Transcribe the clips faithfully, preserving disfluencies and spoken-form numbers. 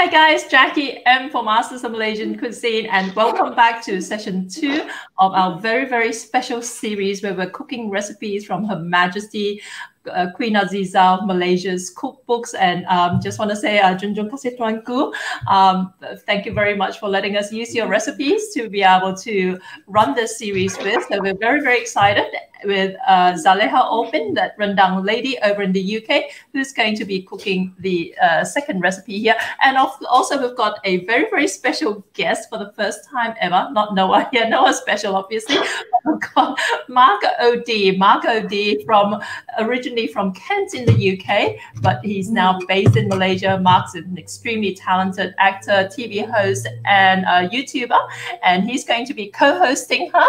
Hi guys, Jackie M for Masters of Malaysian Cuisine, and welcome back to session two of our very, very special series where we're cooking recipes from Her Majesty Uh, Queen Azizah of Malaysia's cookbooks. And um, just want to say uh, Junjung Kasih Tuanku, um, thank you very much for letting us use your recipes to be able to run this series with. So we're very, very excited with uh, Zaleha Olpin, that Rendang lady over in the U K, who's going to be cooking the uh, second recipe here. And also we've got a very, very special guest for the first time ever, not Noah here, yeah, Noah special obviously, we've got Mark O'Dea, Mark O'Dea from originally from Kent in the U K, but he's now based in Malaysia. Mark's an extremely talented actor, T V host, and uh, YouTuber, and he's going to be co-hosting her.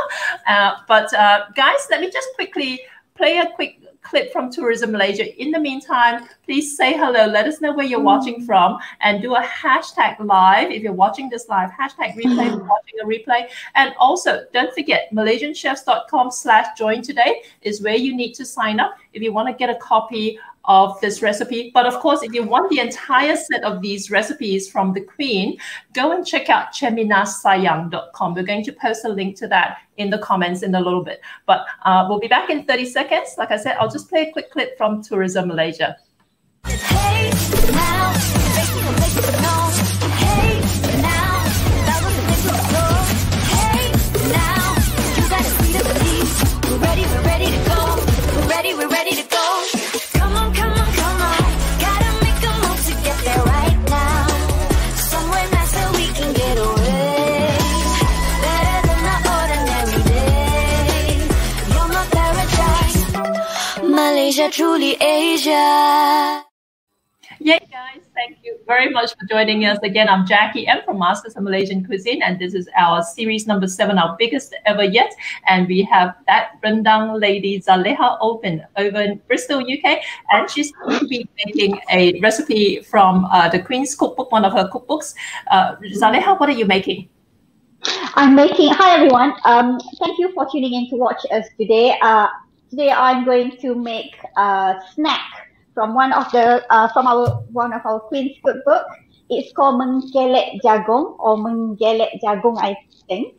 Uh, but uh, guys, let me just quickly play a quick clip from Tourism Malaysia. In the meantime, please say hello. Let us know where you're watching from, and do a hashtag live if you're watching this live. Hashtag replay if you're watching a replay. And also, don't forget, Malaysian chefs dot com slash join today is where you need to sign up if you want to get a copy of this recipe. But of course, if you want the entire set of these recipes from the Queen, go and check out cheminasayang dot com. We're going to post a link to that in the comments in a little bit. But uh, we'll be back in thirty seconds. Like I said, I'll just play a quick clip from Tourism Malaysia. Hey, now, make it, make it. Truly Asia. Yay, guys. Thank you very much for joining us again. I'm Jackie M from Masters of Malaysian Cuisine, and this is our series number seven, our biggest ever yet. And we have that Rendang lady, Zaleha Olpin, over in Bristol, U K. And she's going to be making a recipe from uh, the Queen's cookbook, one of her cookbooks. Uh, Zaleha, what are you making? I'm making... Hi, everyone. Um, thank you for tuning in to watch us today. Uh, Today I'm going to make a snack from one of the uh, from our one of our Queen's cookbook. It's called Mengelek Jagung or Mengelek Jagung, I think.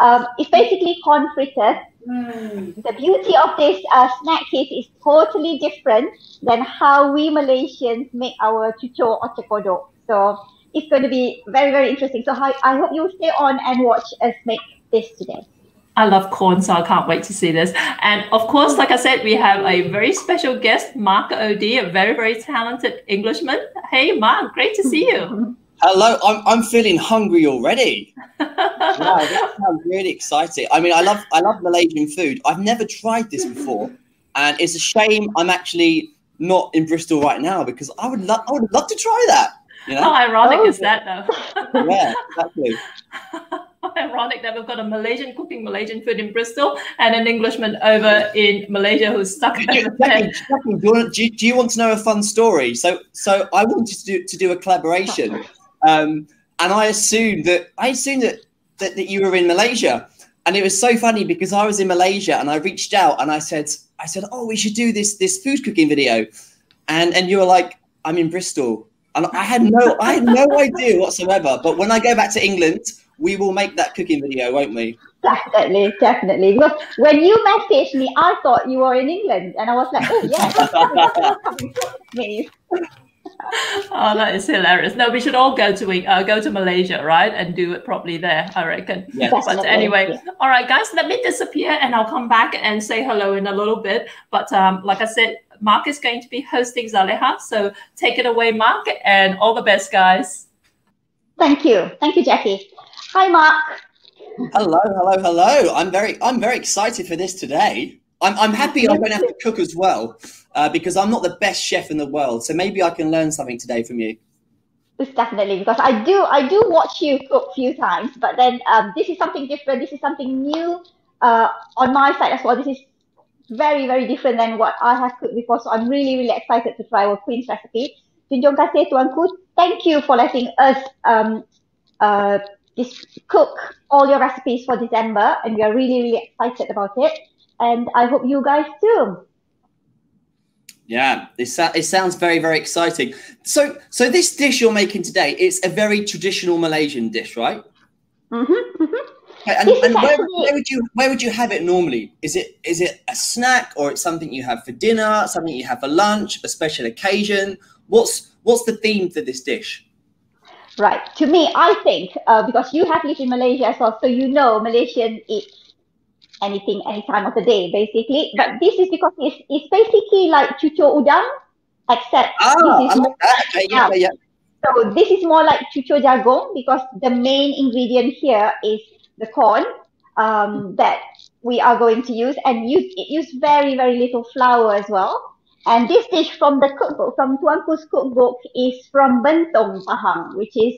Um, it's basically corn fritters. Mm. The beauty of this uh, snack case is totally different than how we Malaysians make our cucur or cekodok. So it's going to be very, very interesting. So I, I hope you stay on and watch us make this today. I love corn, so I can't wait to see this. And of course, like I said, we have a very special guest, Mark O'Dea, a very, very talented Englishman. Hey, Mark, great to see you. Hello, I'm, I'm feeling hungry already. Wow, that sounds really exciting. I mean, I love, I love Malaysian food. I've never tried this before, and it's a shame I'm actually not in Bristol right now because I would, I would love to try that. You know? How ironic oh, is yeah. that, though? Yeah, exactly. Ironic that we've got a Malaysian cooking Malaysian food in Bristol and an Englishman over in Malaysia who's stuck over there. Do you want, do you, do you want to know a fun story? So, so I wanted to do, to do a collaboration, um, and I assumed that I assumed that, that that you were in Malaysia, and it was so funny because I was in Malaysia and I reached out and I said, I said, oh, we should do this this food cooking video, and and you were like, I'm in Bristol, and I had no I had no idea whatsoever. But when I go back to England, we will make that cooking video, won't we? Definitely, definitely. Because when you messaged me, I thought you were in England, and I was like, oh, yeah. Oh, that is hilarious. No, we should all go to uh, go to Malaysia, right, and do it properly there, I reckon. Yes. But anyway, all right, guys, let me disappear, and I'll come back and say hello in a little bit. But um, like I said, Mark is going to be hosting Zaleha, so take it away, Mark, and all the best, guys. Thank you. Thank you, Jackie. Hi, Mark. Hello, hello, hello. I'm very, I'm very excited for this today. I'm, I'm happy I don't have to cook as well uh, because I'm not the best chef in the world. So maybe I can learn something today from you. It's definitely, because I do, I do watch you cook a few times, but then um, this is something different. This is something new uh, on my side as well. This is very, very different than what I have cooked before. So I'm really, really excited to try our Queen's recipe. Junjung Kasih Tuanku, thank you for letting us um, uh, cook all your recipes for December, and we are really, really excited about it. And I hope you guys too. Yeah, it, it sounds very, very exciting. So, so this dish you're making today, it's a very traditional Malaysian dish, right? Mm-hmm, mm-hmm. And, and where, where would you where would you have it normally? Is it is it a snack, or it's something you have for dinner, something you have for lunch, a special occasion? What's what's the theme for this dish? Right. To me, I think uh, because you have lived in Malaysia as well, so you know Malaysian eat anything, any time of the day, basically. But this is because it's, it's basically like cucur udang, except oh, this is more like, okay, yeah, yeah. So this is more like cucur jagung, because the main ingredient here is the corn um, that we are going to use, and use it use very very little flour as well. And this dish from the cookbook, from Tuanku's cookbook, is from Bentong, Pahang, which is,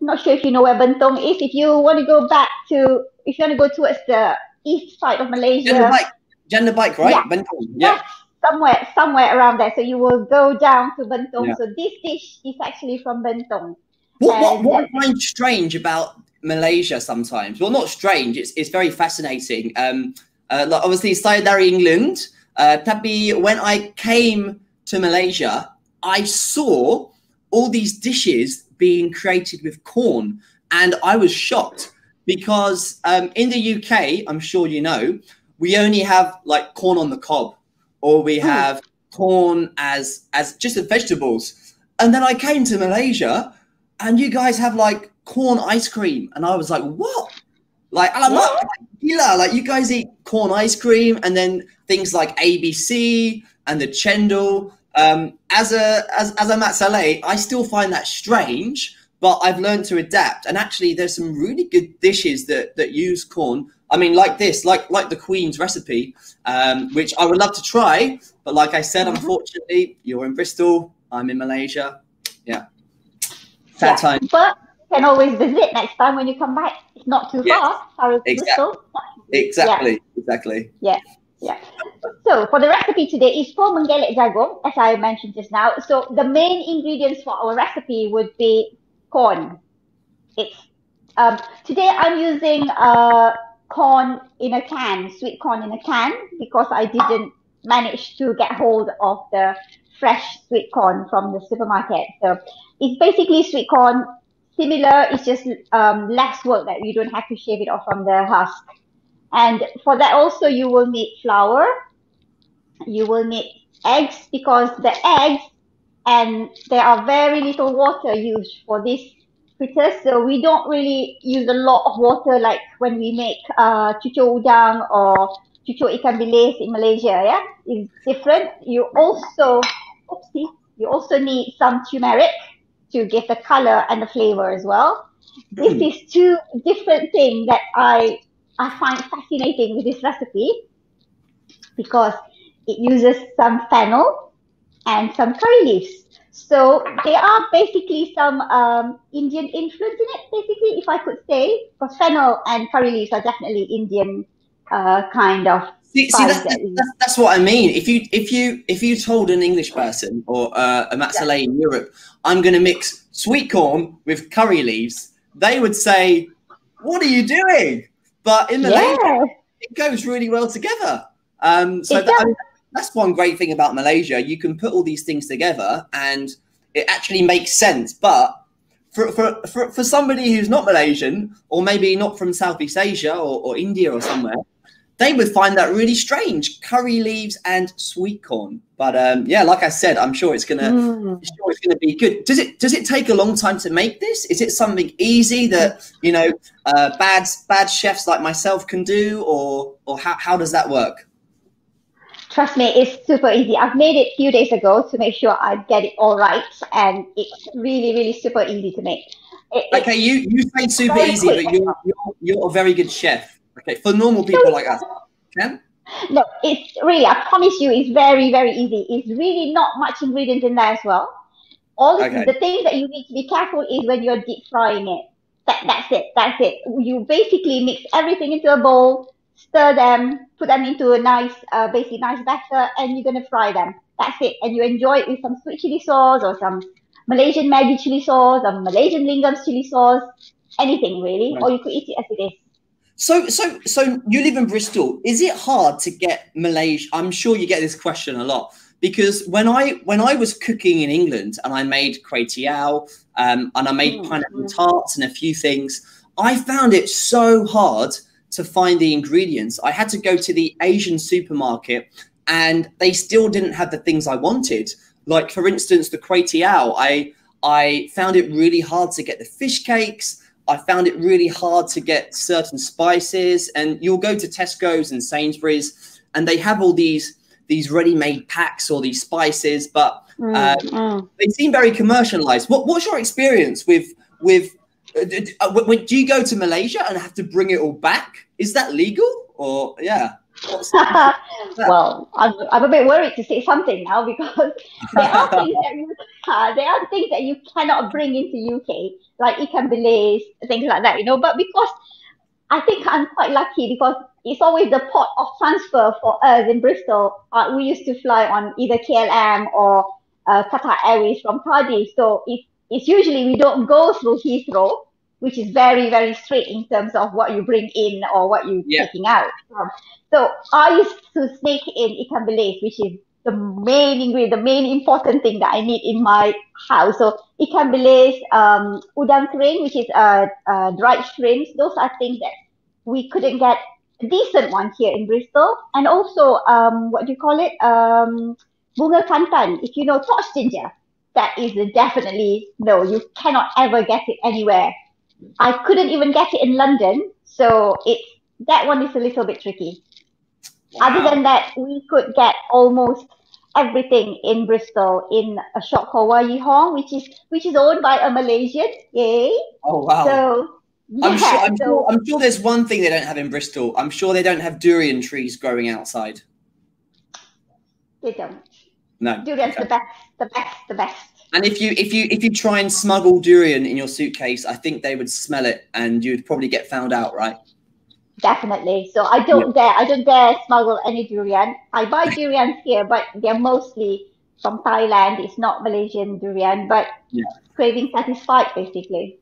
I'm not sure if you know where Bentong is. If you want to go back to, if you want to go towards the east side of Malaysia. Gender bike, gender bike, right? Yeah. Bentong. Yeah. Yes, somewhere, somewhere around there. So you will go down to Bentong. Yeah. So this dish is actually from Bentong. What, what, what I find strange about Malaysia sometimes, well, not strange, it's it's very fascinating. Um, uh, like obviously, saya dari England, uh, tapi when I came to Malaysia, I saw all these dishes being created with corn, and I was shocked. Because um, in the U K, I'm sure you know, we only have like corn on the cob, or we have mm. corn as as just as vegetables. And then I came to Malaysia, and you guys have like corn ice cream, and I was like, what? Like, I'm not, like, like you guys eat corn ice cream, and then things like A B C and the chendol. Um, as a as as a Mat Saleh, I still find that strange. But I've learned to adapt, and actually, there's some really good dishes that that use corn. I mean, like this, like like the Queen's recipe, um, which I would love to try. But like I said, unfortunately, you're in Bristol, I'm in Malaysia. Yeah, sad yeah. time. But you can always visit next time when you come back. It's not too yes. far. Sorry, exactly. Bristol. Exactly. Yeah. Exactly. Yeah. Yeah. So for the recipe today is for Mengelek Jagung, as I mentioned just now. So the main ingredients for our recipe would be corn. It's um, today I'm using uh, corn in a can, sweet corn in a can, because I didn't manage to get hold of the fresh sweet corn from the supermarket. So it's basically sweet corn, similar, it's just um, less work, that you don't have to shave it off from the husk. And for that also you will need flour, you will need eggs, because the eggs, and there are very little water used for this fritters, so we don't really use a lot of water like when we make uh, cucur udang or cucur ikan bilis in Malaysia. Yeah, it's different. You also, oopsie, you also need some turmeric to give the color and the flavor as well. Mm. This is two different things that I I find fascinating with this recipe, because it uses some fennel and some curry leaves. So there are basically some um, Indian influence in it, basically, if I could say, because fennel and curry leaves are definitely Indian uh, kind of. See, see that's, that that's, that's what I mean. If you if you if you told an English person or uh, a Mat Saleh yeah. in Europe, I'm going to mix sweet corn with curry leaves, they would say, "What are you doing?" But in Malaysia, yeah. it goes really well together. Um, so. That's one great thing about Malaysia. You can put all these things together and it actually makes sense. But for, for, for, for somebody who's not Malaysian, or maybe not from Southeast Asia or, or India or somewhere, they would find that really strange, curry leaves and sweet corn. But um, yeah, like I said, I'm sure it's gonna, mm. I'm sure it's gonna be good. Does it does it take a long time to make this? Is it something easy that you know uh, bad bad chefs like myself can do, or or how how does that work? Trust me, it's super easy. I've made it a few days ago to make sure I get it all right, and it's really, really super easy to make. It, okay, you, you say super easy, quick. But you're, you're, you're a very good chef. Okay, for normal people like us. Ken? No, it's really, I promise you, it's very, very easy. It's really not much ingredients in there as well. All the, okay. the thing that you need to be careful is when you're deep frying it. That, that's it, that's it. You basically mix everything into a bowl, stir them, put them into a nice, uh, basically nice batter, and you're going to fry them. That's it. And you enjoy it with some sweet chili sauce, or some Malaysian Maggi chili sauce, or Malaysian Lingam chili sauce, anything really. Right. Or you could eat it as it is. So, so, so you live in Bristol. Is it hard to get Malaysia? I'm sure you get this question a lot. Because when I when I was cooking in England and I made kwetiau um, and I made pineapple tarts and a few things, I found it so hard to find the ingredients. I had to go to the Asian supermarket and they still didn't have the things I wanted. Like, for instance, the kwetiau, I, I found it really hard to get the fish cakes. I found it really hard to get certain spices. And you'll go to Tesco's and Sainsbury's and they have all these these ready-made packs or these spices, but um, mm, mm. they seem very commercialized. What, what's your experience with, with uh, uh, when, do you go to Malaysia and have to bring it all back? Is that legal or, yeah? What's well, I'm, I'm a bit worried to say something now because there are, things that you, uh, there are things that you cannot bring into U K, like ikan bilis, things like that, you know, but because I think I'm quite lucky because it's always the port of transfer for us in Bristol. Uh, we used to fly on either K L M or uh, Qatar Airways from Cardiff. So it, it's usually we don't go through Heathrow, which is very, very strict in terms of what you bring in or what you're yeah. taking out. Um, so I used to sneak in ikan bilis, which is the main ingredient, the main important thing that I need in my house. So ikan bilis, um, udang kering, which is uh, uh, dried shrimps. Those are things that we couldn't get a decent one here in Bristol. And also, um, what do you call it? Um, bunga kantan, if you know, torch ginger. That is a definitely no, you cannot ever get it anywhere. I couldn't even get it in London. So it, that one is a little bit tricky. Wow. Other than that, we could get almost everything in Bristol in a shop called Wai Hong, which is which is owned by a Malaysian. Yay! Oh wow! So yeah, I'm, sure, I'm, so sure, I'm sure there's one thing they don't have in Bristol. I'm sure they don't have durian trees growing outside. They don't. No, durian's okay. the best, the best, the best. And if you if you if you try and smuggle durian in your suitcase, I think they would smell it, and you'd probably get found out, right? Definitely. So I don't dare, I don't dare smuggle any durian. I buy durians here, but they're mostly from Thailand. It's not Malaysian durian, but yeah. craving satisfied, basically.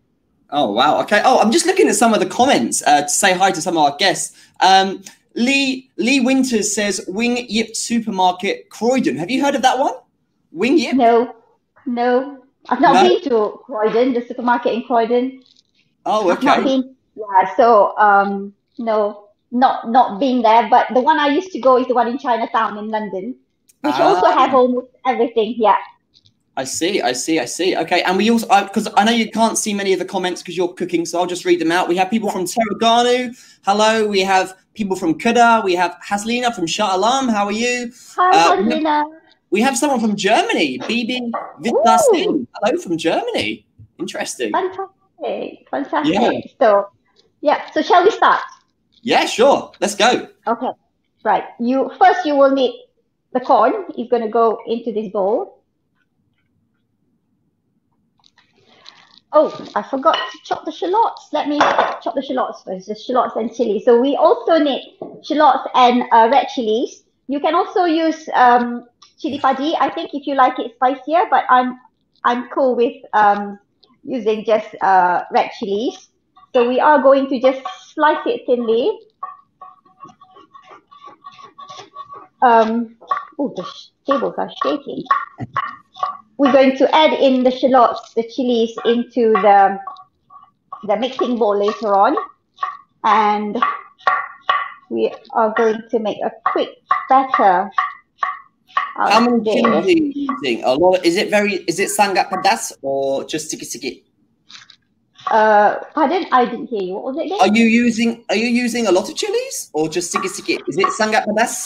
Oh, wow. Okay. Oh, I'm just looking at some of the comments uh, to say hi to some of our guests. Um, Lee Lee Winters says, Wing Yip Supermarket, Croydon. Have you heard of that one? Wing Yip? No, no. I've not no. been to Croydon, the supermarket in Croydon. Oh, okay. I've not been, yeah, so... Um, No, not not being there, but the one I used to go is the one in Chinatown in London, which ah. also have almost everything. Yeah. I see, I see, I see. Okay, and we also, because I, I know you can't see many of the comments because you're cooking, so I'll just read them out. We have people yeah. from Terengganu, hello. We have people from Kedah. We have Haslina from Shah Alam. How are you? Hi, uh, Haslina. We have someone from Germany, Bibi Wittgenstein. Hello from Germany. Interesting. Fantastic, fantastic. Yeah. So, yeah. So, shall we start? Yeah, sure. Let's go. Okay. Right. You first you will need the corn. You're going to go into this bowl. Oh, I forgot to chop the shallots. Let me chop the shallots first. Just shallots and chili. So we also need shallots and uh, red chilies. You can also use um, chili padi, I think, if you like it spicier, but I'm I'm cool with um, using just uh, red chilies. So we are going to just slice it thinly. Um, oh, the tables are shaking. We're going to add in the shallots, the chilies into the, the mixing bowl later on. And we are going to make a quick batter. How many chilies are you using? A lot. Is it very, is it sangat pedas or just sikit sikit? Uh, pardon, I didn't hear you. What was it again? Are you using Are you using a lot of chilies or just sikit sikit? Is it sangat pedas?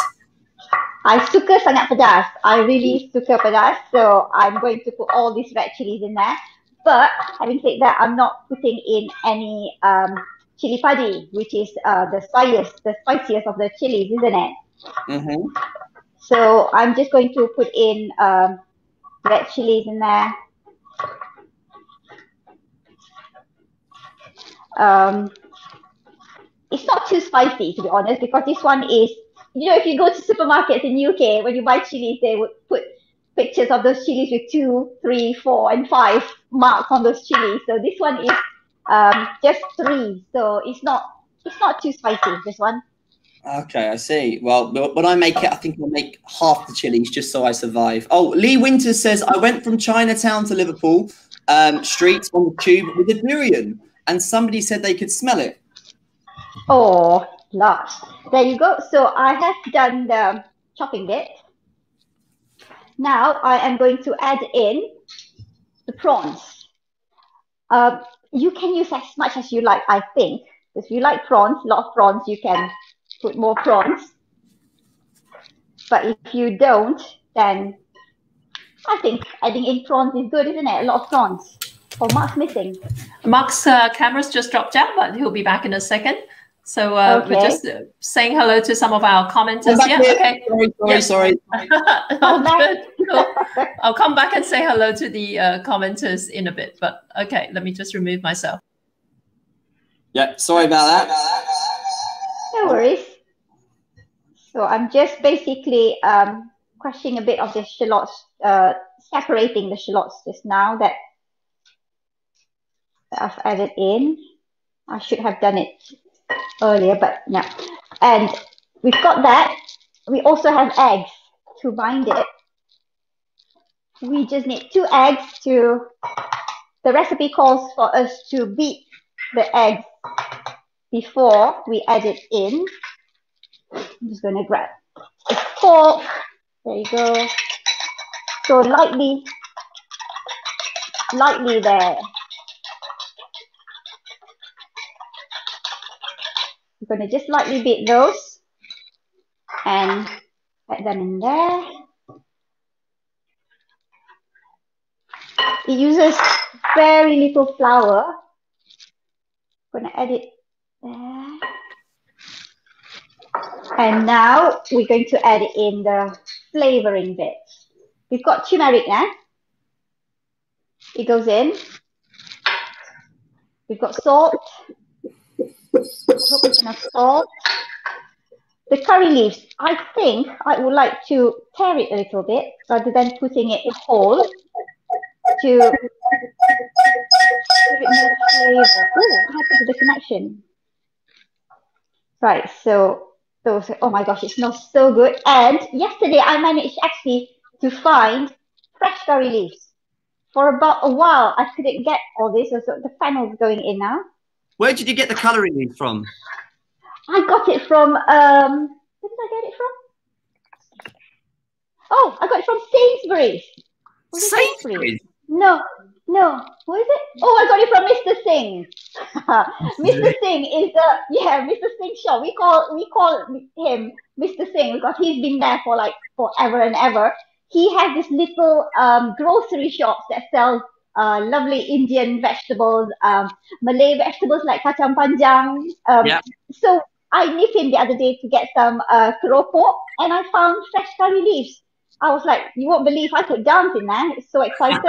I suka sangat pedas. I really suka pedas. So I'm going to put all these red chilies in there. But having said that, I'm not putting in any um chili padi, which is uh the spiciest, the spiciest of the chilies, isn't it? Mm-hmm. So I'm just going to put in um red chilies in there. Um, it's not too spicy, to be honest, because this one is, you know, if you go to supermarkets in the U K, when you buy chilies, they would put pictures of those chilies with two, three, four, and five marks on those chilies. So this one is um, just three, so it's not, it's not too spicy, this one. Okay, I see. Well, when I make it, I think I'll make half the chilies just so I survive. Oh, Lee Winters says, I went from Chinatown to Liverpool um, streets on the tube with a durian, and somebody said they could smell it. Oh, lush. There you go. So I have done the chopping bit. Now I am going to add in the prawns. Uh, you can use as much as you like, I think. If you like prawns, a lot of prawns, you can put more prawns. But if you don't, then I think adding in prawns is good, isn't it? A lot of prawns. Oh, Mark's missing. Mark's uh, camera's just dropped out, but he'll be back in a second. So uh, okay. We're just uh, saying hello to some of our commenters. Yeah, here. Okay. Sorry, sorry, yes. sorry. All good. Cool. I'll come back and say hello to the uh, commenters in a bit. But okay, let me just remove myself. Yeah, sorry about that. No worries. So I'm just basically um, crushing a bit of the shallots, uh, separating the shallots just now that, that I've added in. I should have done it earlier, but no. And we've got that. We also have eggs to bind it. We just need two eggs to, the recipe calls for us to beat the eggs before we add it in. I'm just going to grab a fork. There you go. So lightly, lightly there. We're going to just lightly beat those and add them in there. It uses very little flour. I'm going to add it there. And now we're going to add in the flavoring bit. We've got turmeric now. Eh? It goes in. We've got salt. Enough salt. The curry leaves. I think I would like to tear it a little bit rather than putting it whole. To give it more flavor. Oh, what happened to the connection? Right, so those. Oh my gosh, it smells so good. And yesterday I managed actually to find fresh curry leaves. For about a while, I couldn't get all this. So the panel's going in now. Where did you get the celery leaves from? I got it from. Um, where did I get it from? Oh, I got it from Sainsbury's. Sainsbury's. Sainsbury's? No, no. What is it? Oh, I got it from Mister Singh. Mister Singh is the uh, yeah, Mister Singh shop. We call we call him Mister Singh because he's been there for like forever and ever. He has this little um, grocery shops that sells uh, lovely Indian vegetables, um, Malay vegetables like kacang panjang. Um, yeah. So I nipped him the other day to get some uh, keropok, and I found fresh curry leaves. I was like, you won't believe I could dance in there. It's so excited.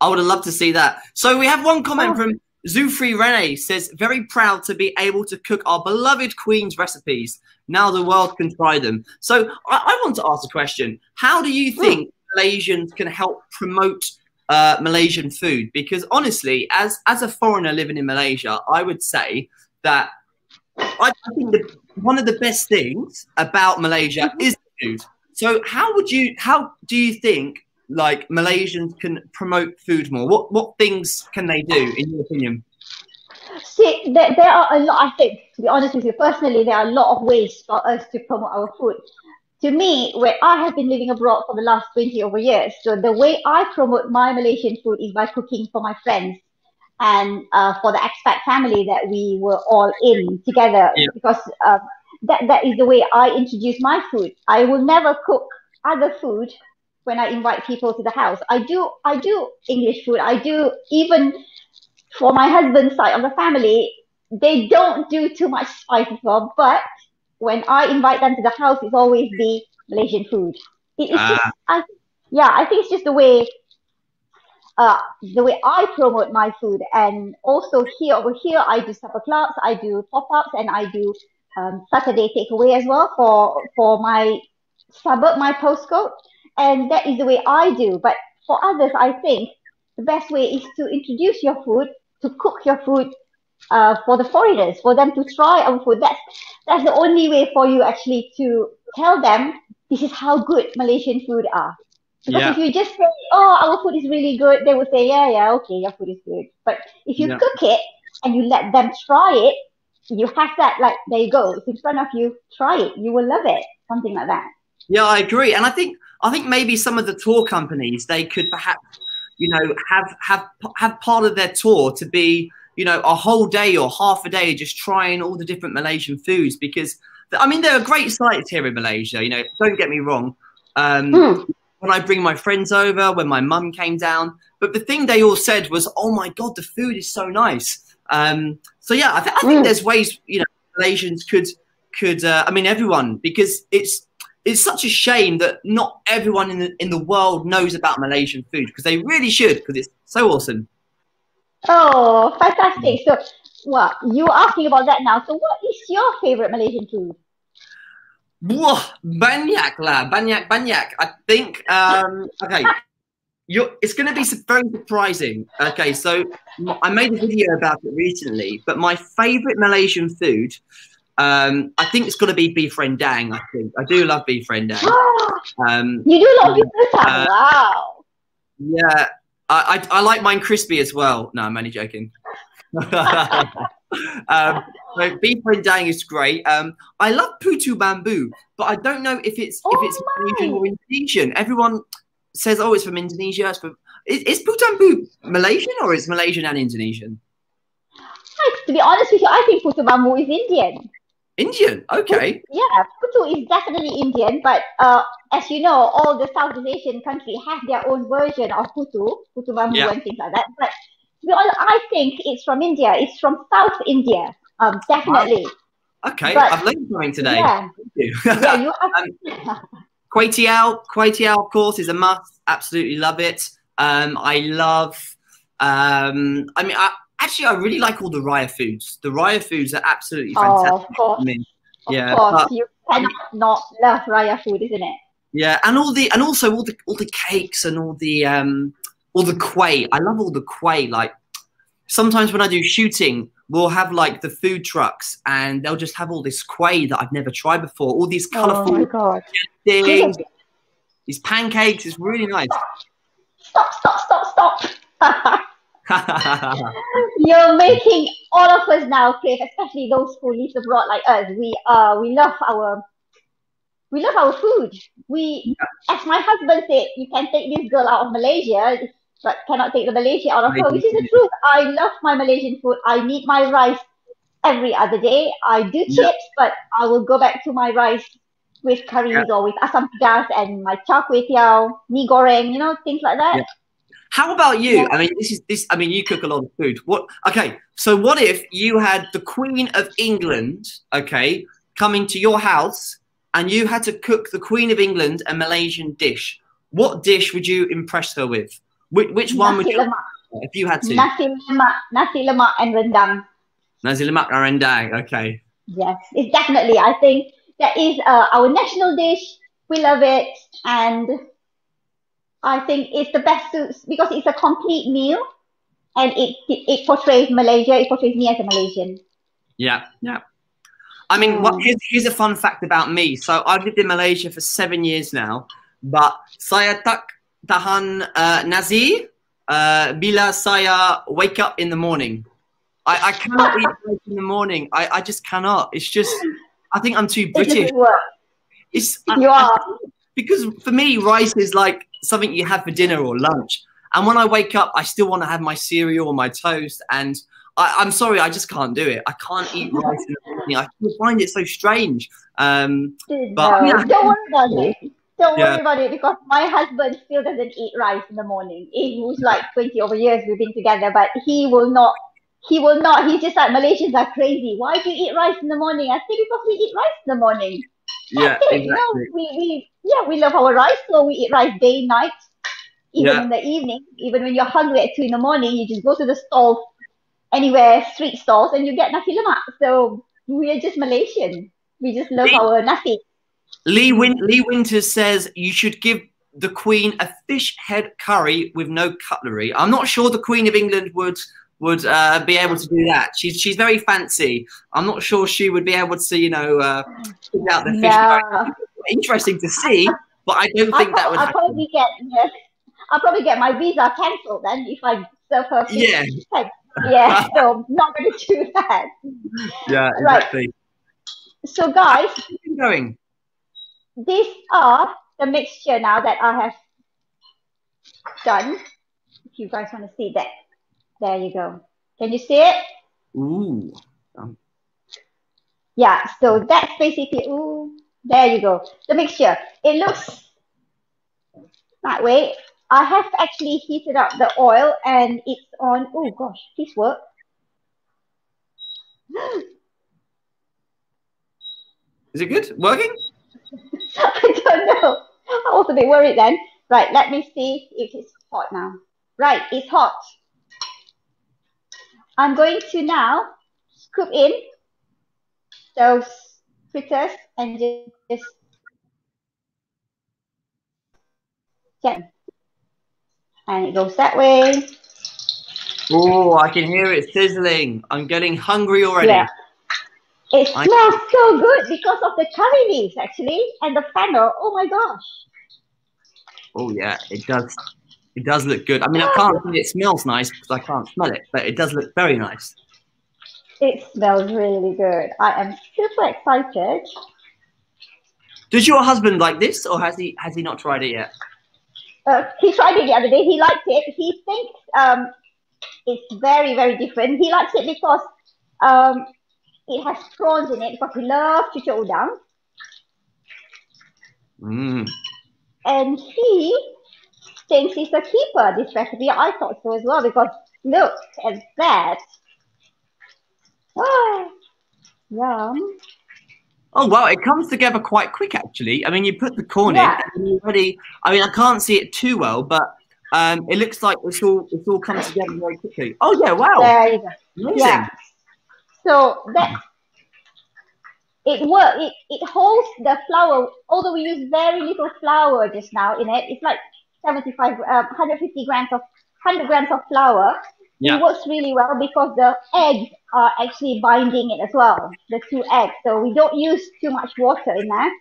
I would have loved to see that. So we have one comment oh. from Zufri Rene says, very proud to be able to cook our beloved Queen's recipes. Now the world can try them. So I, I want to ask a question. How do you think Ooh. Malaysians can help promote uh, Malaysian food? Because honestly, as, as a foreigner living in Malaysia, I would say that I think the, one of the best things about Malaysia mm-hmm. is food. So how would you, how do you think like Malaysians can promote food more? What what things can they do in your opinion? See, there, there are a lot, I think, to be honest with you, personally, there are a lot of ways for us to promote our food. To me, where I have been living abroad for the last twenty over years, so the way I promote my Malaysian food is by cooking for my friends and uh, for the expat family that we were all in together yeah. because uh, That, that is the way I introduce my food. I will never cook other food when I invite people to the house. I do I do English food. I do, even for my husband's side of the family, they don't do too much spices. Well, but when I invite them to the house, it's always the Malaysian food. It, it's ah. just, I, yeah, I think it's just the way, uh, the way I promote my food. And also here, over here, I do supper clubs, I do pop-ups, and I do Um, Saturday takeaway as well for for my suburb, my postcode, and that is the way I do. But for others, I think the best way is to introduce your food, to cook your food uh, for the foreigners, for them to try our food. That's, that's the only way for you actually to tell them this is how good Malaysian food are. Because yeah. if you just say, oh, our food is really good, they will say, yeah, yeah, okay, your food is good. But if you yeah. cook it and you let them try it, you have that, like, there you go, it's in front of you, try it, you will love it, something like that. Yeah, I agree. And I think I think maybe some of the tour companies, they could perhaps, you know, have have have part of their tour to be, you know, a whole day or half a day just trying all the different Malaysian foods, because, I mean, there are great sites here in Malaysia, you know, don't get me wrong. Um, mm. When I bring my friends over, when my mum came down. But the thing they all said was, oh, my God, the food is so nice. Um, so, yeah, I, th I think mm. there's ways, you know, Malaysians could, could uh, I mean, everyone, because it's it's such a shame that not everyone in the, in the world knows about Malaysian food, because they really should, because it's so awesome. Oh, fantastic. So, well, you were asking about that now. So what is your favourite Malaysian food? Wah, banyak lah, banyak, banyak. I think, um, okay, You're, it's going to be very surprising. Okay, so I made a video about it recently, but my favourite Malaysian food, um, I think it's got to be beef rendang, I think. I do love beef rendang. Um, you do love beef rendang, uh, wow. Yeah, I, I, I like mine crispy as well. No, I'm only joking. um, so beef rendang is great. Um, I love putu bambu, but I don't know if it's oh if it's Malaysian or Indonesian. Everyone says, "Oh, it's from Indonesia." It's from... Is, is putu bambu Malaysian or is Malaysian and Indonesian? To be honest with you, I think putu bambu is Indian. Indian, okay. Putu, yeah, putu is definitely Indian, but uh, as you know, all the Southeast Asian countries have their own version of putu, putu bambu, yeah. and things like that. But I think it's from India. It's from South India, um, definitely. Wow. Okay, but I've learned something today. Yeah, you. yeah you are. Kway Teow, Kway Teow, of course, is a must. Absolutely love it. Um, I love. Um, I mean, I, actually, I really like all the Raya foods. The Raya foods are absolutely fantastic. Oh, of course. I mean, yeah, of course. But, you cannot not love Raya food, isn't it? Yeah, and all the and also all the all the cakes and all the. Um, Or the kueh. I love all the kueh. Like, sometimes when I do shooting, we'll have, like, the food trucks, and they'll just have all this kueh that I've never tried before. All these colourful oh my God. things. These pancakes. It's really nice. Stop, stop, stop, stop. You're making all of us now, Cliff, especially those who live abroad like us. We, uh, we love our... We love our food. We, yeah. as my husband said, you can take this girl out of Malaysia, but cannot take the Malaysia out of I her, which is the truth. I love my Malaysian food. I need my rice every other day. I do chips, yeah. but I will go back to my rice with curries yeah. or with asam pedas and my char kway teow, mee goreng, you know, things like that. Yeah. How about you? Yeah. I mean, this is this. I mean, you cook a lot of food. What? Okay, so what if you had the Queen of England, okay, coming to your house? And you had to cook the Queen of England a Malaysian dish. What dish would you impress her with? Which, which one would you lemak. if you had to? Nasi lemak, nasi lemak and rendang. Nasi lemak and rendang, okay. Yes, it's definitely. I think that is uh, our national dish. We love it. And I think it's the best to, because it's a complete meal and it, it, it portrays Malaysia, it portrays me as a Malaysian. Yeah, yeah. I mean, what, here's, here's a fun fact about me. So I've lived in Malaysia for seven years now, but saya tak tahan uh, nasi uh, bila saya wake up in the morning. I, I cannot eat nasi in the morning. I, I just cannot. It's just, I think I'm too British. It's, you I, are. I, because for me, rice is like something you have for dinner or lunch. And when I wake up, I still want to have my cereal or my toast. And I, I'm sorry, I just can't do it. I can't eat rice in the morning. I find it so strange. Um, but, no, yeah. Don't worry about it. Don't yeah. worry about it, because my husband still doesn't eat rice in the morning. It was like twenty over years we've been together, but he will not. He will not. He's just like, Malaysians are crazy. Why do you eat rice in the morning? I say, because we eat rice in the morning. Yeah, exactly. No, we, we, yeah, we love our rice, so we eat rice day, night, even yeah. in the evening. Even when you're hungry at two in the morning, you just go to the stall. Anywhere, street stalls, and you get nasi lemak. So we're just Malaysian. We just love Lee, our nasi. Lee, Win Lee Winters says you should give the Queen a fish head curry with no cutlery. I'm not sure the Queen of England would would uh, be able to do that. She's she's very fancy. I'm not sure she would be able to, you know, uh, put out the fish. Yeah. Interesting to see, but I don't think I'll, that would. I'll happen. probably get. Yes, I'll probably get my visa cancelled then if I serve her fish. Yeah. Like, yeah. So I'm not going to do that. Yeah. Exactly. Right. So guys, going. These are the mixture now that I have done. If you guys want to see that. There you go. Can you see it? Ooh. Yeah, so that's basically, ooh, there you go. The mixture. It looks that way. I have actually heated up the oil and it's on, oh gosh, please work. Is it good? Working? I don't know. I was a bit worried then. Right, let me see if it's hot now. Right, it's hot. I'm going to now scoop in those fritters and just get them. And it goes that way. Oh, I can hear it sizzling. I'm getting hungry already. Yeah. It smells I so good because of the curry leaves, actually, and the fennel. Oh, my gosh. Oh, yeah, it does. It does look good. I mean, I can't think it smells nice because I can't smell it, but it does look very nice. It smells really good. I am super excited. Does your husband like this, or has he has he not tried it yet? Uh, he tried it the other day. He liked it. He thinks um, it's very, very different. He likes it because um, it has prawns in it, because he loves cucur udang. Mm. And he... thinks it's a keeper, this recipe. I thought so as well, because look at that. Oh, yum. Oh, wow, it comes together quite quick, actually. I mean, you put the corn yeah. in, and you already, I mean, I can't see it too well, but um, it looks like it's all, it's all come together very quickly. Oh, yeah, wow. There you go. Amazing. Yeah. So that, it works, it, it holds the flour, although we use very little flour just now in it. It's like seventy-five, uh, one hundred fifty grams of one hundred grams of flour. Yeah. It works really well because the eggs are actually binding it as well, the two eggs. So we don't use too much water in there.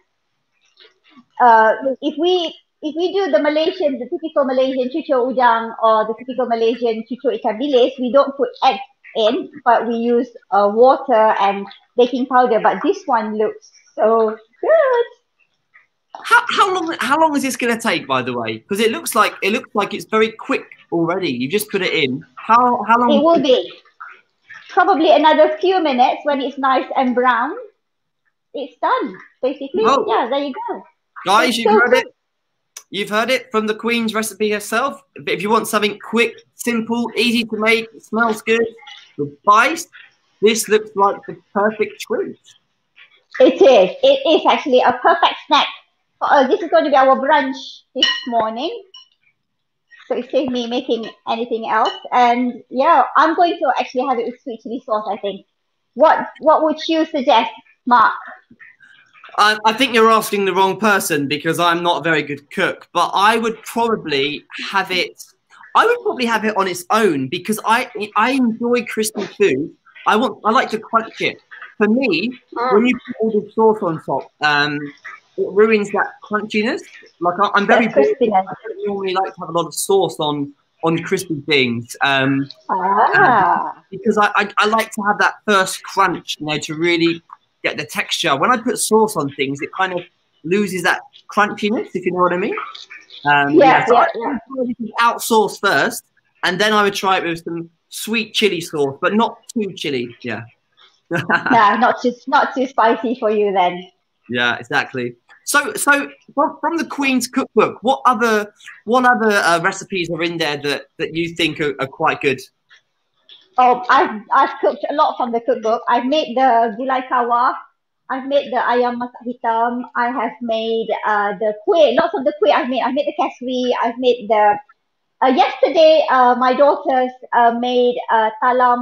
Uh, if we if we do the Malaysian, the typical Malaysian cucur udang or the typical Malaysian cucur ikan bilis, we don't put eggs in, but we use uh, water and baking powder. But this one looks so good. How, how long? How long is this going to take, by the way? Because it looks like it looks like it's very quick already. You just put it in. How? How long? It will be probably another few minutes when it's nice and brown. It's done, basically. Oh. Yeah, there you go, guys. You've heard it. You've heard it from the Queen's recipe herself. If you want something quick, simple, easy to make, it smells good, the spice, this looks like the perfect treat. It is. It is actually a perfect snack. Uh, this is going to be our brunch this morning, so it saves me making anything else. And yeah, I'm going to actually have it with sweet chili sauce, I think. What What would you suggest, Mark? I, I think you're asking the wrong person because I'm not a very good cook, but I would probably have it. I would probably have it on its own because I I enjoy crispy food. I want I like to crunch it. For me, mm. when you put all the sauce on top. Um, It ruins that crunchiness. Like I, I'm very crispy. I don't normally like to have a lot of sauce on on crispy things um, ah. um, because I, I I like to have that first crunch, you know, to really get the texture. When I put sauce on things, it kind of loses that crunchiness, if you know what I mean. Um, yeah, yeah. So yeah, I, yeah. I out sauce first, and then I would try it with some sweet chili sauce, but not too chili. Yeah. No, not just not too spicy for you then. Yeah, exactly. So, so from the Queen's cookbook, what other what other uh, recipes are in there that that you think are, are quite good? Oh, I've I've cooked a lot from the cookbook. I've made the gulai kawah. I've made the ayam masak hitam. I have made uh, the kuih. Lots of the kuih I've made. I've made the kasri. I've made the. Uh, yesterday, uh, my daughters uh, made uh, talam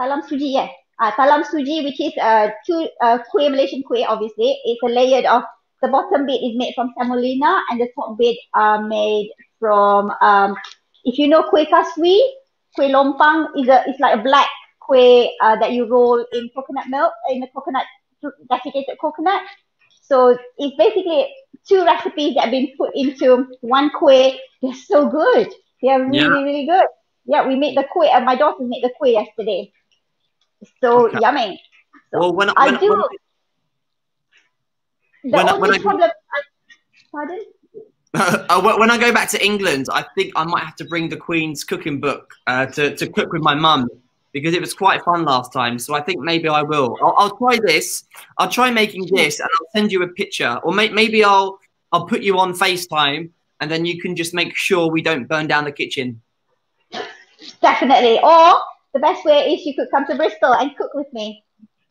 talam suji. Yes. Uh, talam suji, which is uh, two, uh, kuih, Malaysian kuih, obviously. It's a layered of, the bottom bit is made from semolina and the top bit are made from, um, if you know kuih kaswi, Kuih lompang is, a, is like a black kuih uh, that you roll in coconut milk, in a coconut, desiccated coconut. So it's basically two recipes that have been put into one kuih. They're so good. They're really, yeah. really good. Yeah, we made the kuih. Uh, my daughter made the kuih yesterday. So okay. yummy. So well, when, I when, do. When, the when, only when I, problem. I, pardon? Uh, when I go back to England, I think I might have to bring the Queen's cooking book uh, to, to cook with my mum, because it was quite fun last time. So I think maybe I will. I'll, I'll try this. I'll try making this and I'll send you a picture. Or may, maybe I'll, I'll put you on FaceTime and then you can just make sure we don't burn down the kitchen. Definitely. Or the best way is you could come to Bristol and cook with me.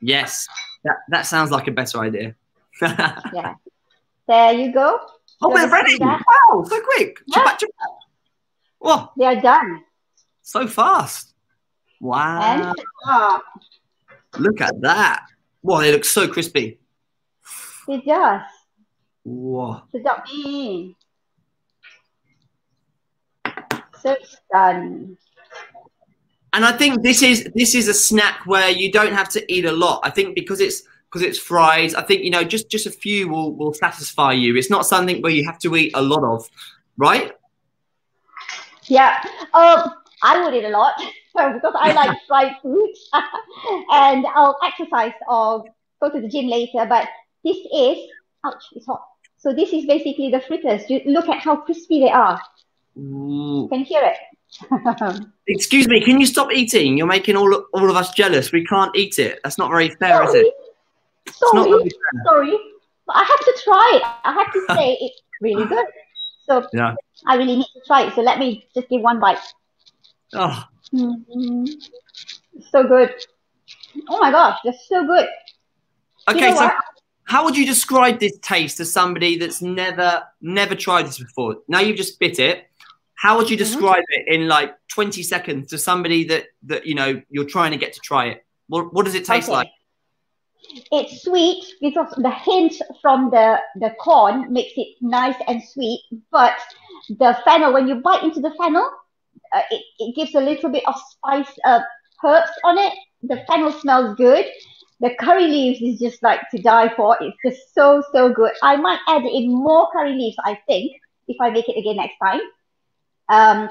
Yes. That, that sounds like a better idea. Yeah. There you go. Oh, so we're ready. Wow, so quick. Yeah. Whoa. They are done. So fast. Wow. And look at that. Wow, they look so crispy. It does. Whoa. Sedap ni. So it's done. And I think this is this is a snack where you don't have to eat a lot. I think because it's because it's fries, I think, you know, just, just a few will, will satisfy you. It's not something where you have to eat a lot of, right? Yeah, um, I would eat a lot because I like fried food and I'll exercise or go to the gym later. But this is, ouch, it's hot. So this is basically the fritters. You look at how crispy they are. Ooh. Can you hear it? Excuse me, can you stop eating? You're making all, all of us jealous. We can't eat it. That's not very fair, is it? Sorry, really sorry, but I have to try it. I have to say it's really good. So yeah. I really need to try it. So let me just give one bite. Oh, mm-hmm. So good! Oh my gosh, that's so good. Okay, you know so what? How would you describe this taste to somebody that's never, never tried this before? Now you've just bit it. How would you describe mm-hmm. it in like twenty seconds to somebody that that you know you're trying to get to try it? What what does it taste okay. like? It's sweet because the hint from the, the corn makes it nice and sweet. But the fennel, when you bite into the fennel, uh, it, it gives a little bit of spice, uh, herbs on it. The fennel smells good. The curry leaves is just like to die for. It's just so, so good. I might add in more curry leaves, I think, if I make it again next time. Um,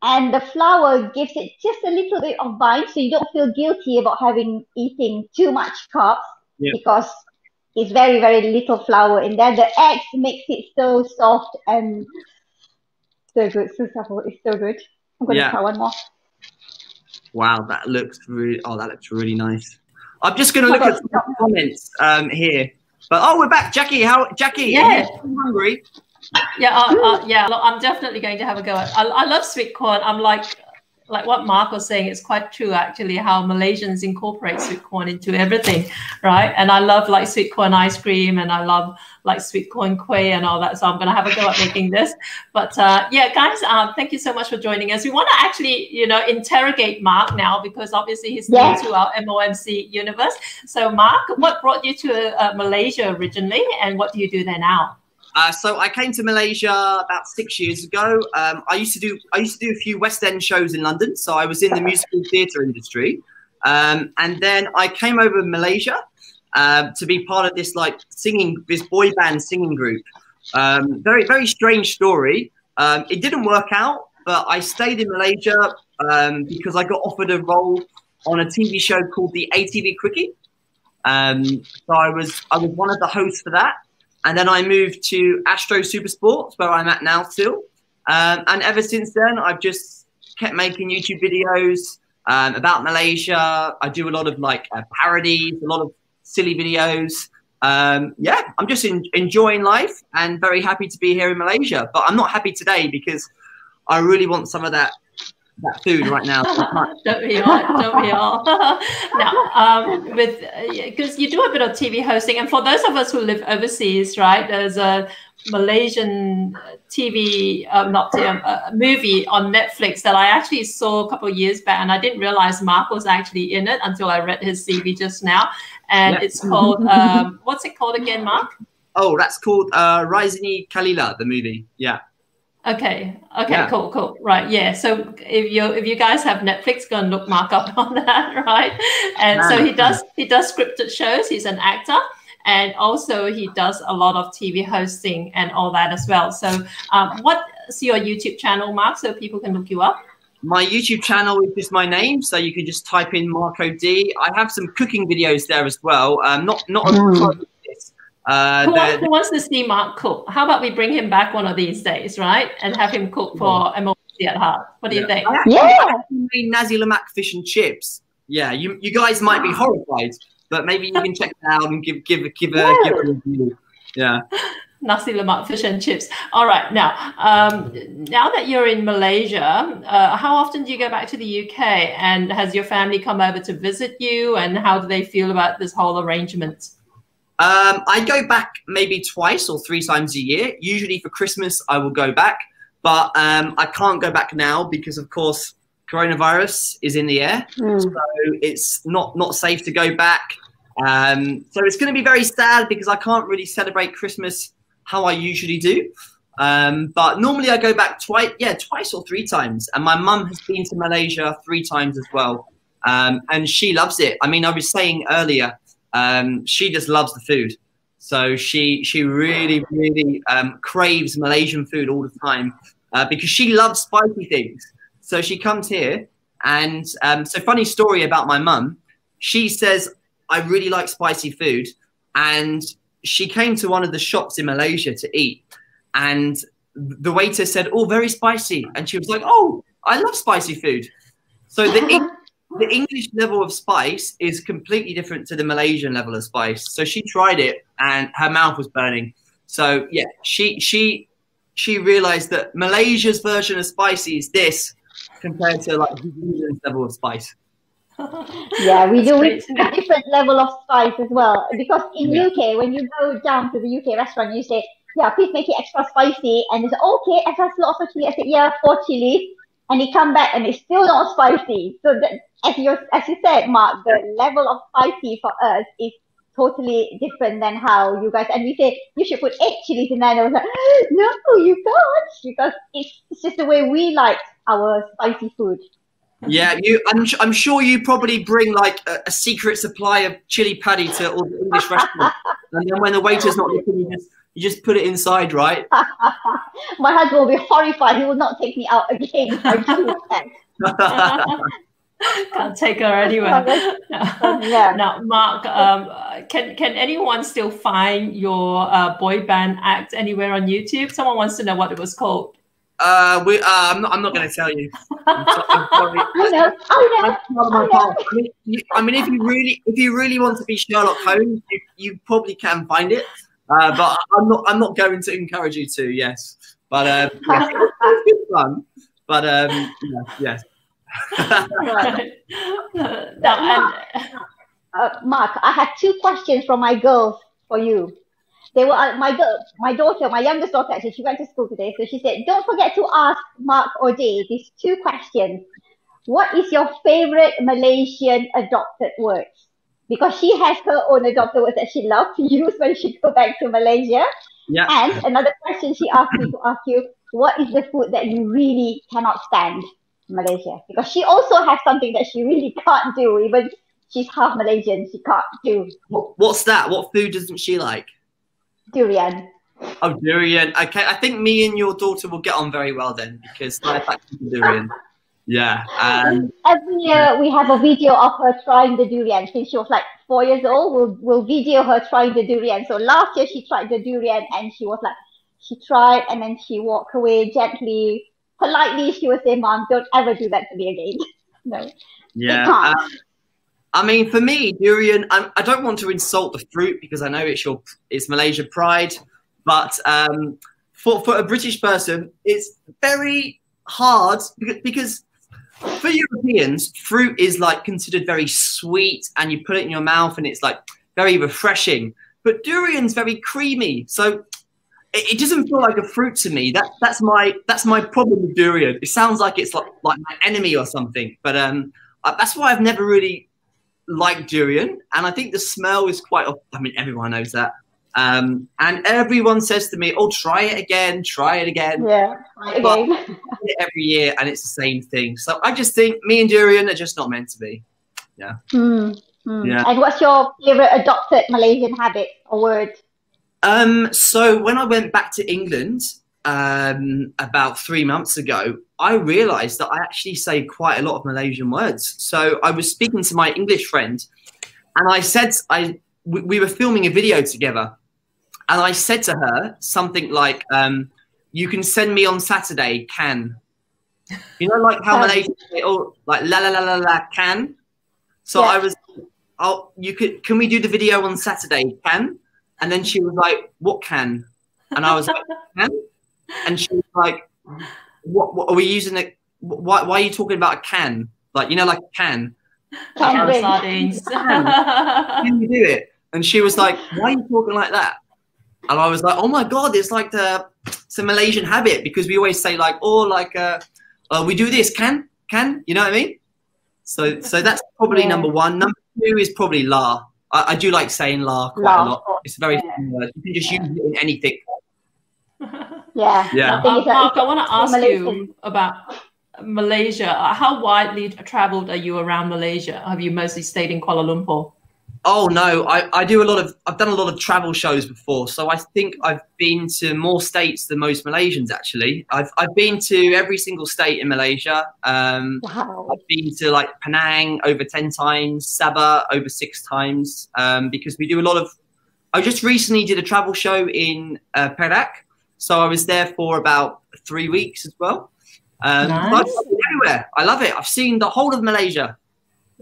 and the flour gives it just a little bit of bite, so you don't feel guilty about having eating too much carbs. Yeah. Because it's very, very little flour in there. The eggs makes it so soft and so good. So supple. It's so good. I'm going yeah. to try one more. Wow, that looks really, oh, that looks really nice. I'm just going to look at some comments um, here. But, oh, we're back. Jackie, how, Jackie, yeah. I'm hungry. Yeah, I, I, yeah. I'm definitely going to have a go. I, I love sweet corn. I'm like, like what Mark was saying, it's quite true actually how Malaysians incorporate sweet corn into everything, right? And I love like sweet corn ice cream and I love like sweet corn kueh and all that. So I'm going to have a go at making this. But uh, yeah, guys, uh, thank you so much for joining us. We want to actually, you know, interrogate Mark now because obviously he's new yes. to our M O M C universe. So Mark, what brought you to uh, Malaysia originally and what do you do there now? Uh, so I came to Malaysia about six years ago. Um, I used to do I used to do a few West End shows in London, so I was in the musical theatre industry. Um, and then I came over to Malaysia uh, to be part of this like singing this boy band singing group. Um, very very strange story. Um, it didn't work out, but I stayed in Malaysia um, because I got offered a role on a T V show called the A T V Cricket. Um, so I was I was one of the hosts for that. And then I moved to Astro Supersports, where I'm at now still. Um, and ever since then, I've just kept making YouTube videos um, about Malaysia. I do a lot of like uh, parodies, a lot of silly videos. Um, yeah, I'm just in, enjoying life and very happy to be here in Malaysia. But I'm not happy today because I really want some of that that food right now. Don't we all? Don't we all? Now, um, with because uh, you do a bit of T V hosting, and for those of us who live overseas, right? There's a Malaysian T V, um, not T V, a movie on Netflix that I actually saw a couple of years back, and I didn't realize Mark was actually in it until I read his C V just now. And yep. it's called um, what's it called again, Mark? Oh, that's called uh, Rising Kalila, the movie. Yeah. Okay. Okay. Yeah. Cool. Cool. Right. Yeah. So if you if you guys have Netflix, go and look Mark up on that, right? And so he does he does scripted shows. He's an actor, and also he does a lot of T V hosting and all that as well. So, um, what's your YouTube channel, Mark, so people can look you up? My YouTube channel is just my name, so you can just type in Mark O'Dea. I have some cooking videos there as well. Um, not not. Mm. Uh, who, wants, who wants to see Mark cook? How about we bring him back one of these days, right? And have him cook for M O C at Heart. What do yeah. you think? I actually, yeah, I actually made nasi lemak fish and chips. Yeah, you you guys might be horrified, but maybe you can check it out and give give give a, yeah. give a review. Yeah. Nasi lemak fish and chips. All right, now um, now that you're in Malaysia, uh, how often do you go back to the U K? And has your family come over to visit you? And how do they feel about this whole arrangement? Um, I go back maybe twice or three times a year. Usually for Christmas, I will go back, but um, I can't go back now because, of course, coronavirus is in the air. Mm. So it's not, not safe to go back. Um, so it's going to be very sad because I can't really celebrate Christmas how I usually do. Um, but normally I go back twice, yeah, twice or three times. And my mum has been to Malaysia three times as well. Um, and she loves it. I mean, I was saying earlier, Um, she just loves the food, so she she really really um, craves Malaysian food all the time uh, because she loves spicy things. So she comes here, and um, so funny story about my mum. She says I really like spicy food, and she came to one of the shops in Malaysia to eat, and the waiter said, "Oh, very spicy," and she was like, "Oh, I love spicy food." So the The English level of spice is completely different to the Malaysian level of spice. So she tried it and her mouth was burning. So yeah, she she she realized that Malaysia's version of spicy is this compared to like the English level of spice. Yeah, we do with a different level of spice as well. Because in yeah. U K, when you go down to the U K restaurant, you say, yeah, please make it extra spicy. And it's okay, extra lots of chili. I said, yeah, four chilies. And they come back and it's still not spicy. So that, as you as you said, Mark, the level of spicy for us is totally different than how you guys. And we say you should put eight chilies in there. And I was like, no, you can't, because it's, it's just the way we like our spicy food. Yeah, you. I'm I'm sure you probably bring like a, a secret supply of chili paddy to all the English restaurants, and then when the waiter's not looking, you just you just put it inside, right? My husband will be horrified. He will not take me out again. Can't take her anywhere. No. Yeah. Now, Mark, um, can can anyone still find your uh, boy band act anywhere on YouTube? Someone wants to know what it was called. Uh, we. Uh, I'm not. I'm not going to tell you. I'm so, I'm sorry. I know. I know. I, know. I, mean, you, I mean, if you really, if you really want to be Sherlock Holmes, you, you probably can find it. Uh, but I'm not. I'm not going to encourage you to. Yes. But uh, yeah. It's good fun. But um, yeah, yes. Right. No, Mark, uh, Mark, I have two questions from my girls for you. They were uh, my girl, my daughter, my youngest daughter. Actually, she went to school today, so she said, "Don't forget to ask Mark O'Dea these two questions. What is your favorite Malaysian adopted word?" Because she has her own adopted words that she loves to use when she go back to Malaysia. Yeah. And another question she asked me to ask you: what is the food that you really cannot stand? Malaysia, because she also has something that she really can't do. Even she's half Malaysian, she can't do. What, what's that? What food doesn't she like? Durian. Oh, durian. Okay, I think me and your daughter will get on very well then, because I like durian. Yeah. Um, Every year yeah. we have a video of her trying the durian. Since she was like four years old, we'll we'll video her trying the durian. So last year she tried the durian and she was like, she tried and then she walked away gently. Politely, she would say, "Mom, don't ever do that to me again." No. Yeah. Uh, I mean, for me, durian. I, I don't want to insult the fruit because I know it's your, it's Malaysia pride. But um, for for a British person, it's very hard because, because for Europeans, fruit is like considered very sweet, and you put it in your mouth, and it's like very refreshing. But durian's very creamy, so. It doesn't feel like a fruit to me. That that's my that's my problem with durian. It sounds like it's like, like my enemy or something. But um, I, that's why I've never really liked durian. And I think the smell is quite. I mean, everyone knows that. Um, and everyone says to me, oh, try it again, try it again. Yeah, but again. Every year, and it's the same thing. So I just think me and durian are just not meant to be. Yeah. Mm, mm. Yeah. And what's your favorite adopted Malaysian habit or word? Um, so when I went back to England um, about three months ago, I realized that I actually say quite a lot of Malaysian words. So I was speaking to my English friend, and I said, I we, we were filming a video together, and I said to her something like, um, you can send me on Saturday, can. You know, like how Malaysians say, oh, like la la la la la, can. So yeah. I was, oh, you could, can we do the video on Saturday, can? And then she was like, what can? And I was like, can? And she was like, what, what are we using it? Why, why are you talking about a can? Like, you know, like a can. Can, can. Can you do it? And she was like, why are you talking like that? And I was like, oh my God, it's like the, it's a Malaysian habit, because we always say like, oh, like, uh, uh, we do this, can, can, you know what I mean? So, so that's probably yeah. number one. Number two is probably la. I, I do like saying la quite la. a lot. It's a very yeah. fun word. You can just yeah. use it in anything. Yeah. yeah. Uh, Mark, I want to ask Malaysian. you about Malaysia. How widely traveled are you around Malaysia? Have you mostly stayed in Kuala Lumpur? Oh, no. I, I do a lot of, I've done a lot of travel shows before. So I think I've been to more states than most Malaysians, actually. I've, I've been to every single state in Malaysia. Um, wow. I've been to like Penang over ten times, Sabah over six times, um, because we do a lot of, I just recently did a travel show in uh, Perak. So I was there for about three weeks as well. Um, nice. I've been everywhere. I love it. I've seen the whole of Malaysia.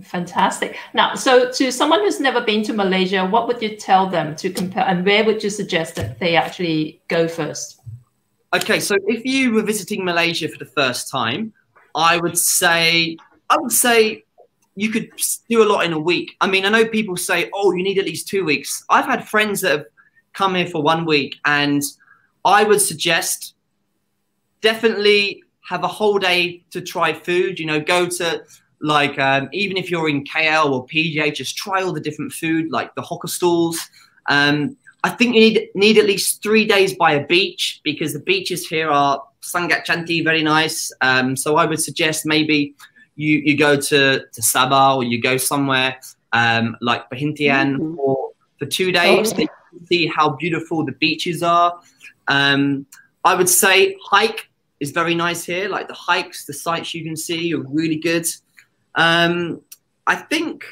Fantastic. Now, so to someone who's never been to Malaysia, what would you tell them to compare, and where would you suggest that they actually go first? Okay, so if you were visiting Malaysia for the first time, I would say, I would say you could do a lot in a week. I mean, I know people say, oh, you need at least two weeks. I've had friends that have come here for one week, and I would suggest definitely have a whole day to try food, you know, go to like, um, even if you're in K L or P J, just try all the different food, like the hawker stalls. Um, I think you need, need at least three days by a beach, because the beaches here are Sangat Cantik, very nice. Um, so I would suggest maybe you, you go to, to Sabah, or you go somewhere um, like Perhentian mm-hmm. for, for two days. Oh, yeah. See how beautiful the beaches are. Um, I would say hike is very nice here. Like the hikes, the sights you can see are really good. Um, I think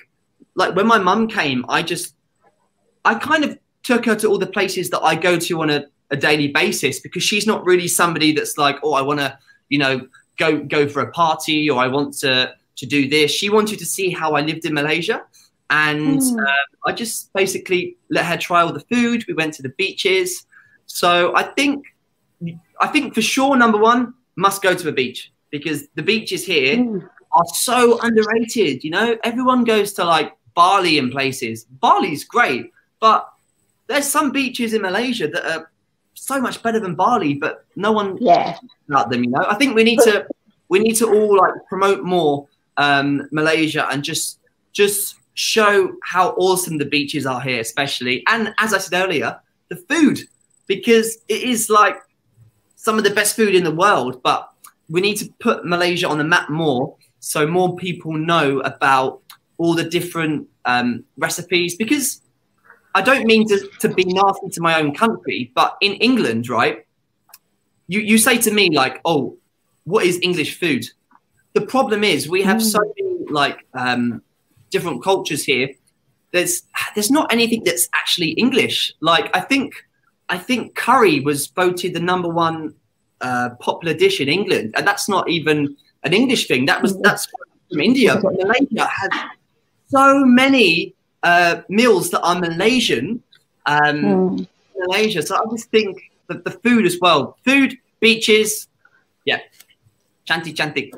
like when my mum came, I just, I kind of took her to all the places that I go to on a, a daily basis, because she's not really somebody that's like, oh, I want to, you know, go, go for a party, or I want to, to do this. She wanted to see how I lived in Malaysia. And mm. um, I just basically let her try all the food. We went to the beaches. So I think, I think for sure, number one, must go to a beach, because the beaches here mm. are so underrated. You know, everyone goes to like Bali and places. Bali's great, but there's some beaches in Malaysia that are so much better than Bali, but no one yeah. about them. You know, I think we need to, we need to all like promote more um, Malaysia, and just, just show how awesome the beaches are here, especially. And as I said earlier, the food, because it is like some of the best food in the world, but we need to put Malaysia on the map more, so more people know about all the different um, recipes. Because I don't mean to, to be nasty to my own country, but in England, right, you, you say to me like, oh, what is English food? The problem is we have mm. so many like um, different cultures here. There's, there's not anything that's actually English. Like I think, I think curry was voted the number one uh, popular dish in England, and that's not even an English thing. That was that's from India. But Malaysia has so many uh, meals that are Malaysian, um, mm. Malaysia. So I just think that the food as well, food, beaches, yeah, Cantik Cantik.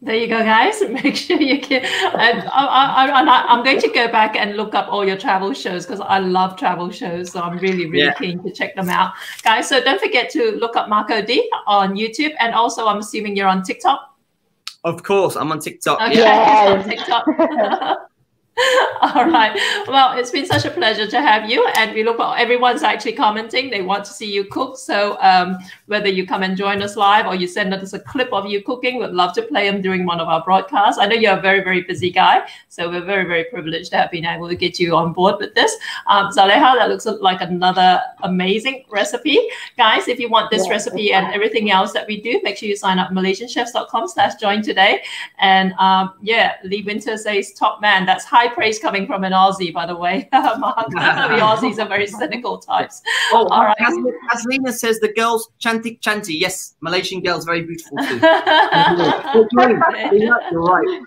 There you go, guys. Make sure you can. And I, I, I, I'm going to go back and look up all your travel shows, because I love travel shows. So I'm really, really yeah. keen to check them out, guys. So don't forget to look up Mark O'Dea on YouTube. And also, I'm assuming you're on TikTok. Of course, I'm on TikTok. Okay, yes. on TikTok. All right. Well, it's been such a pleasure to have you. And we look, everyone's actually commenting. They want to see you cook. So um, whether you come and join us live or you send us a clip of you cooking, we'd love to play them during one of our broadcasts. I know you're a very, very busy guy. So we're very, very privileged to have been able to get you on board with this. Um, Zaleha, that looks like another amazing recipe. Guys, if you want this yeah, recipe and everything else that we do, make sure you sign up Malaysian chefs dot com slash join today. And um, yeah, Lee Winter says, top man. That's high praise coming from an Aussie, by the way. Mark, the Aussies are very cynical types. Oh, all right. Kaslina says the girls chanty chanty. Yes, Malaysian girls very beautiful too. You're right.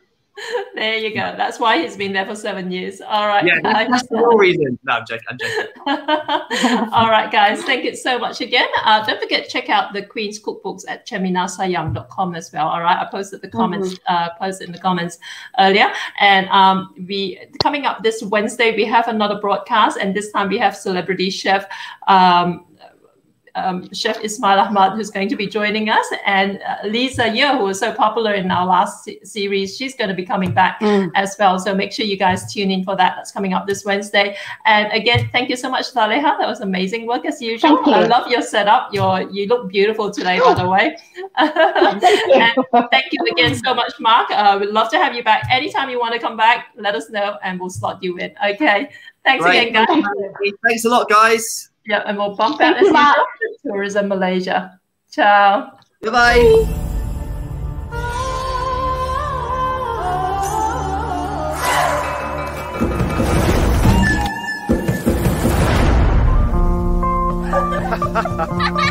There you go. That's why he's been there for seven years. All right. Yeah, that's, that's the real reason. No, I'm joking. I'm joking. All right, guys. Thank you so much again. Uh, don't forget to check out the Queen's cookbooks at cheminasayang dot com as well. All right. I posted the comments, mm-hmm. uh, posted in the comments earlier. And um, we coming up this Wednesday, we have another broadcast, and this time we have celebrity chef. Um, Um, Chef Ismail Ahmad, who's going to be joining us, and uh, Lisa Yeo, who was so popular in our last se series, she's going to be coming back mm. as well. So make sure you guys tune in for that. That's coming up this Wednesday. And again, thank you so much, Zaleha. That was amazing work as usual. I love your setup. Your you look beautiful today, by the way. Thank you. And thank you again so much, Mark. Uh, we'd love to have you back anytime you want to come back. Let us know, and we'll slot you in. Okay. Thanks Great. again, guys. Thanks a lot, guys. Yeah, and we'll bump out this Tourism Malaysia. Ciao. Goodbye. Bye.